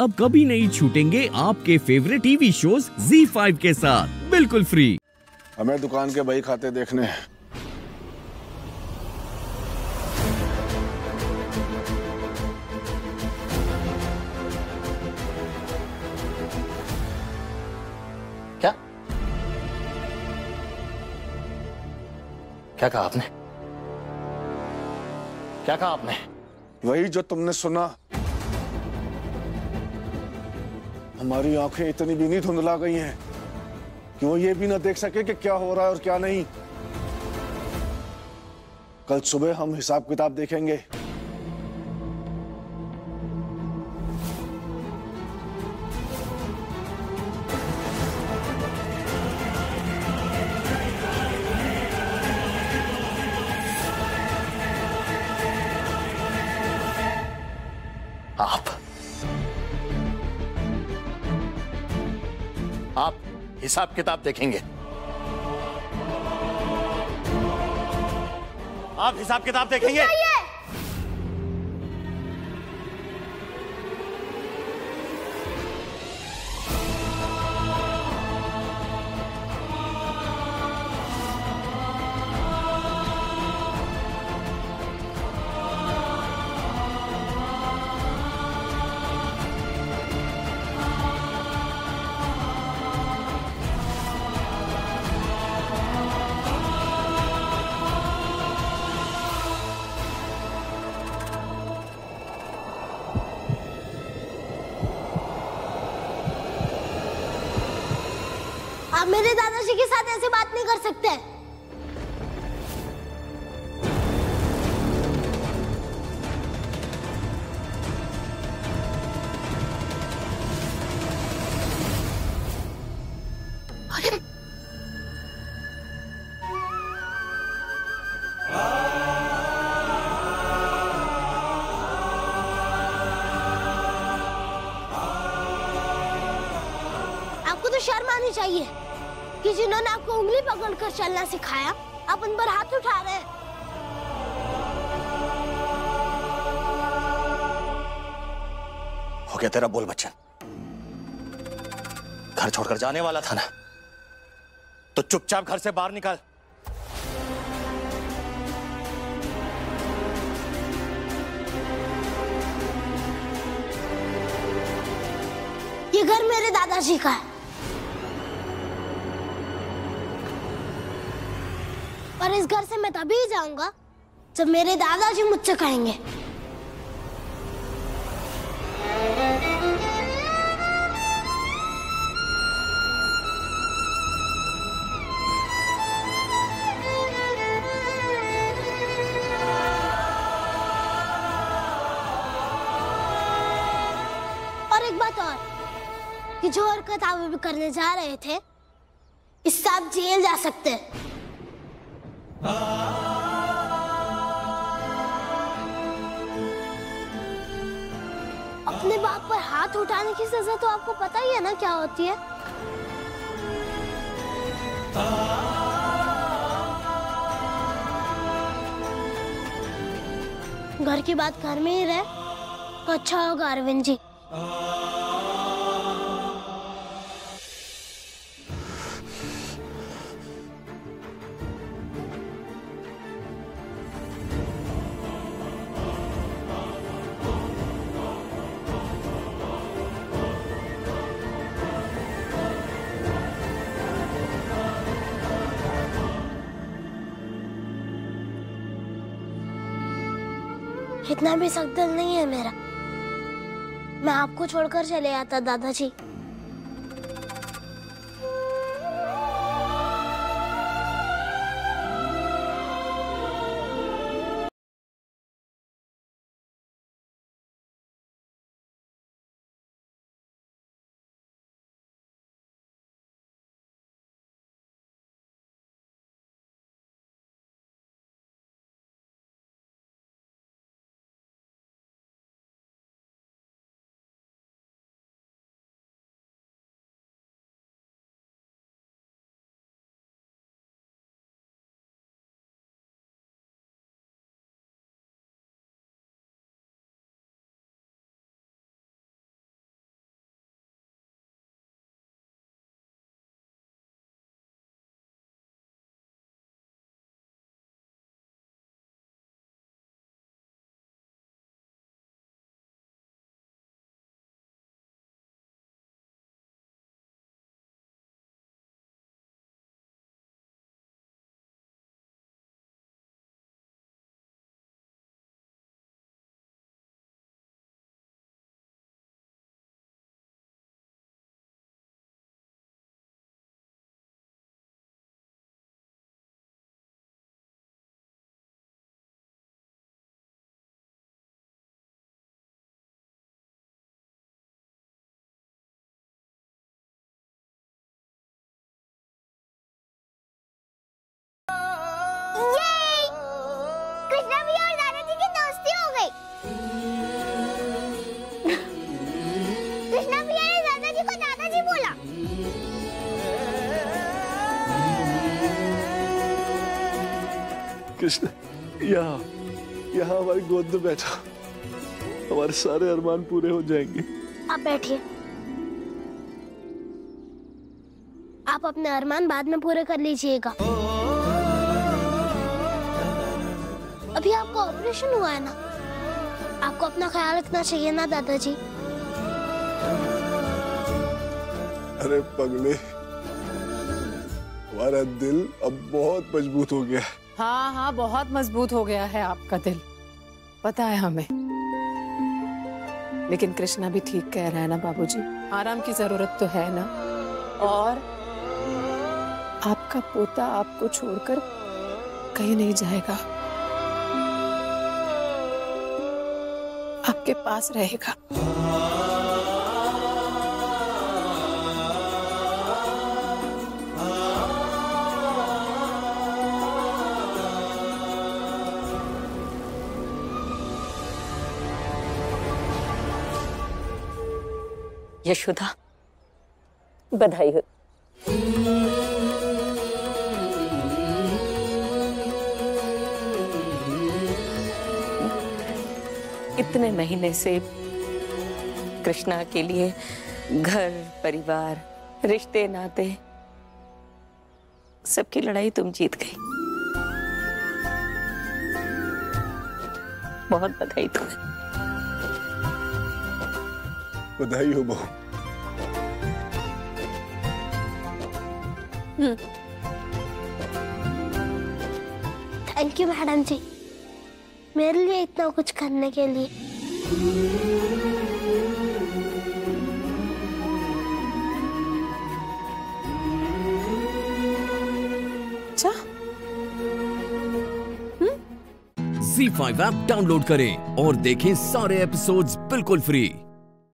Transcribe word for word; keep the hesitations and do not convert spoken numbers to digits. अब कभी नहीं छूटेंगे आपके favourite TV shows Zee five के साथ बिल्कुल फ्री। हमें दुकान के बही खाते देखने हैं। क्या क्या कहा आपने? क्या कहा आपने? वही जो तुमने सुना। हमारी आंखें इतनी भी नहीं धुंधला गई हैं कि वो ये भी ना देख सके कि क्या हो रहा है और क्या नहीं। कल सुबह हम हिसाब किताब देखेंगे। आप आप हिसाब किताब देखेंगे, आप हिसाब किताब देखेंगे। आप मेरे दादाजी के साथ ऐसे बात नहीं कर सकते। अरे आपको तो शर्म आनी चाहिए कि जिन्होंने आपको उंगली पकड़कर चलना सिखाया, आप उन पर हाथ उठा रहे हैं। हो गया तेरा बोल बच्चन। घर छोड़कर जाने वाला था ना, तो चुपचाप घर से बाहर निकल। ये घर मेरे दादाजी का है और इस घर से मैं तभी जाऊंगा जब मेरे दादाजी मुझसे कहेंगे। और एक बात और कि जो हरकत आप अभी करने जा रहे थे, इससे आप जेल जा सकते हैं। अपने बाप पर हाथ उठाने की सजा तो आपको पता ही है ना क्या होती है। घर की बात घर में ही रहे तो अच्छा होगा अरविंद जी। इतना भी सख्त दिल नहीं है मेरा। मैं आपको छोड़कर चले आता दादाजी। कृष्ण यहाँ यहाँ हमारी गोद में बैठा, हमारे सारे अरमान पूरे हो जाएंगे। आप बैठिए, आप अपने अरमान बाद में पूरे कर लीजिएगा। अभी आपका ऑपरेशन हुआ है ना, आपको अपना ख्याल रखना चाहिए ना दादाजी। अरे पगले, हमारा दिल अब बहुत मजबूत हो गया है। हाँ हाँ, बहुत मजबूत हो गया है आपका दिल, पता है हमें। लेकिन कृष्णा भी ठीक कह रहा है ना बाबूजी, आराम की जरूरत तो है ना। और आपका पोता आपको छोड़कर कहीं नहीं जाएगा, आपके पास रहेगा। यशोदा, बधाई हो। इतने महीने से कृष्णा के लिए घर, परिवार, रिश्ते, नाते, सबकी लड़ाई तुम जीत गई। बहुत बधाई तुम्हें। बधाई हो बहू। थैंक यू मैडम जी, मेरे लिए इतना कुछ करने के लिए। अच्छा, Z फ़ाइव ऐप डाउनलोड करें और देखें सारे एपिसोड्स बिल्कुल फ्री।